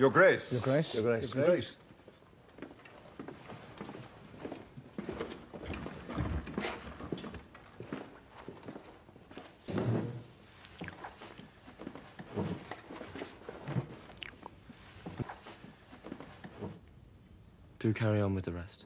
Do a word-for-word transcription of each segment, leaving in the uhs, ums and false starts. Your Grace. Your Grace. Your Grace. Your Grace. Do carry on with the rest.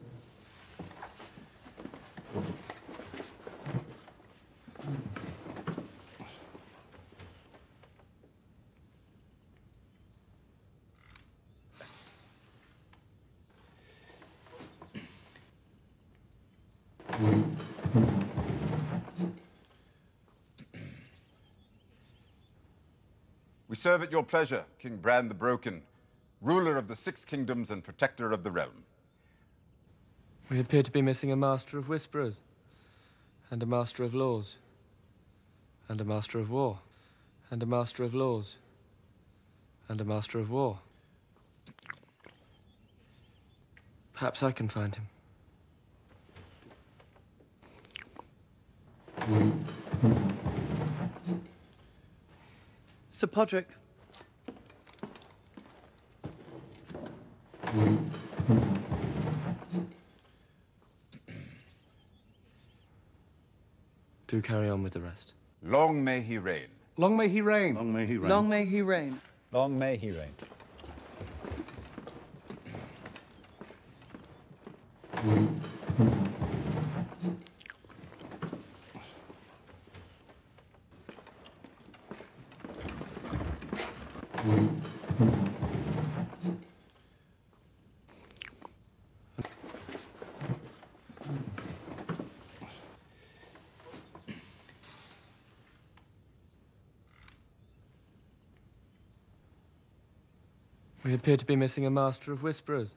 We serve at your pleasure, King Bran the Broken, ruler of the Six Kingdoms and protector of the realm. We appear to be missing a master of whisperers, and a master of laws, and a master of war, and a master of laws, and a master of war. Perhaps I can find him. Sir Podrick. Do carry on with the rest. Long may he reign. Long may he reign. Long may he reign. Long may he reign. Long may he reign. We appear to be missing a master of whisperers,